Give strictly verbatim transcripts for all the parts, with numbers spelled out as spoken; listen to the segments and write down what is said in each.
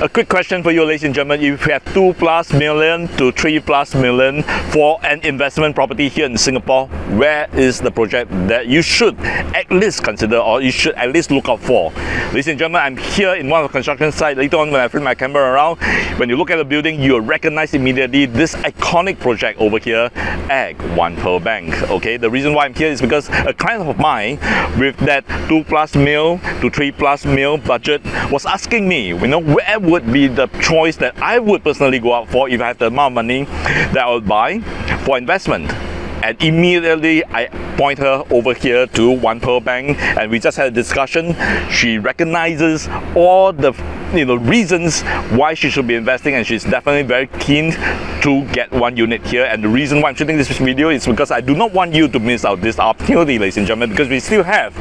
A quick question for you, ladies and gentlemen. If you have two plus million to three plus million for an investment property here in Singapore, where is the project that you should at least consider, or you should at least look out for? Ladies and gentlemen, I'm here in one of the construction sites. Later on, when I flip my camera around, when you look at the building, you'll recognize immediately this iconic project over here at One Pearl Bank. Okay, the reason why I'm here is because a client of mine with that two plus mil to three plus mil budget was asking me, you know, where would be the choice that I would personally go out for if I have the amount of money that I would buy for investment. And immediately I point her over here to One Pearl Bank, and we just had a discussion. She recognizes all the you know reasons why she should be investing, and she's definitely very keen to get one unit here. And the reason why I'm shooting this video is because I do not want you to miss out this opportunity, ladies and gentlemen, because we still have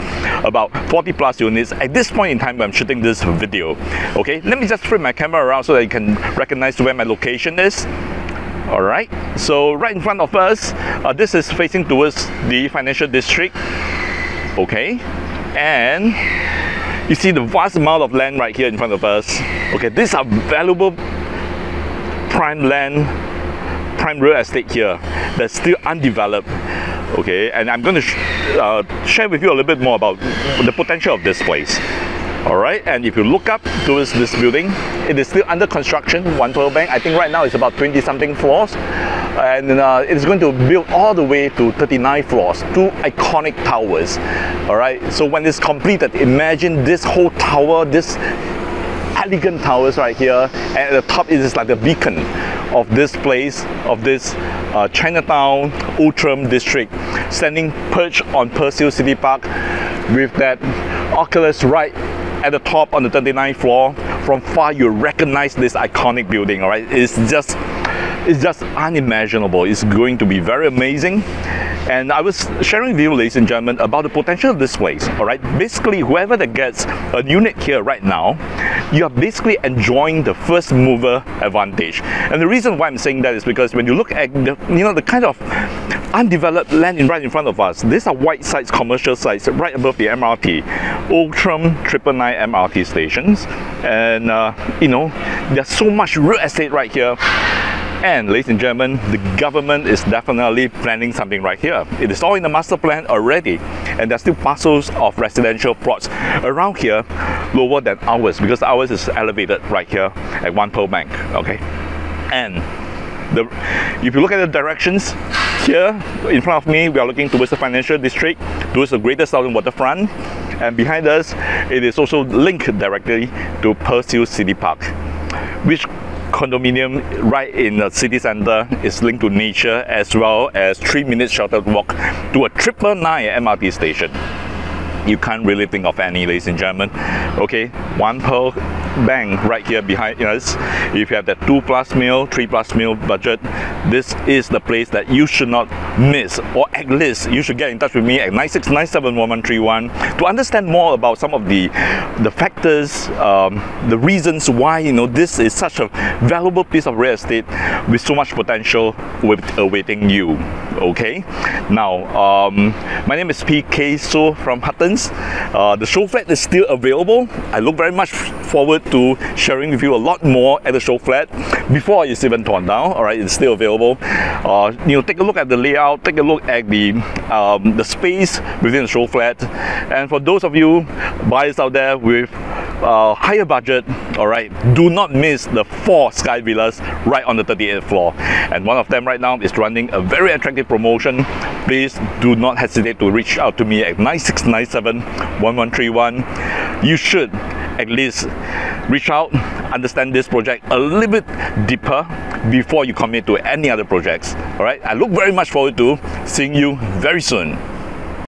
about forty plus units at this point in time when I'm shooting this video. Okay, let me just flip my camera around so that you can recognize where my location is. Alright, so right in front of us, uh, this is facing towards the financial district. Okay, and you see the vast amount of land right here in front of us. Okay, these are valuable prime land, prime real estate here that's still undeveloped. Okay, and I'm going to sh uh, share with you a little bit more about the potential of this place. Alright, and if you look up towards this building, it is still under construction, One Pearl Bank. I think right now it's about twenty something floors, and uh, it's going to build all the way to thirty-nine floors, two iconic towers. Alright, so when it's completed, imagine this whole tower, this elegant towers right here, and at the top it is like the beacon of this place, of this uh, Chinatown Outram District, standing perched on Pearl City Park with that oculus right at the top on the thirty-ninth floor. From far you recognize this iconic building. All right, it's just it's just unimaginable. It's going to be very amazing. And I was sharing with you, ladies and gentlemen, about the potential of this place. All right, basically whoever that gets a unit here right now, you are basically enjoying the first mover advantage. And the reason why I'm saying that is because when you look at the you know the kind of undeveloped land in right in front of us, these are white sites, commercial sites right above the M R T, Outram nine nine nine M R T stations, and uh, you know there's so much real estate right here. And ladies and gentlemen, the government is definitely planning something right here. It is all in the master plan already, and there's still parcels of residential plots around here lower than ours, because ours is elevated right here at One Pearl Bank. Okay, and The, if you look at the directions here in front of me, we are looking towards the financial district, towards the Greater Southern Waterfront, and behind us it is also linked directly to Pearl's Hill City Park, which condominium right in the city center is linked to nature, as well as three minutes sheltered walk to a nine nine nine M R T station. You can't really think of any, ladies and gentlemen. Okay, One Pearl Bank right here behind us. If you have that two plus mil, three plus mil budget, this is the place that you should not miss, or at least you should get in touch with me at nine six nine seven one one three one to understand more about some of the the factors, um, the reasons why you know this is such a valuable piece of real estate with so much potential with awaiting you. Okay, now um, my name is P K So from Huttons. Uh, the show flat is still available. I look very much forward to sharing with you a lot more at the show flat before it's even torn down. Alright, it's still available. Uh, you know, take a look at the layout, take a look at the um, the space within the show flat. And for those of you buyers out there with uh, higher budget, alright, do not miss the four Sky Villas right on the thirty-eighth floor. And one of them right now is running a very attractive promotion. Please do not hesitate to reach out to me at nine six nine seven one one three one. You should at least reach out, understand this project a little bit deeper before you commit to any other projects. All right, I look very much forward to seeing you very soon.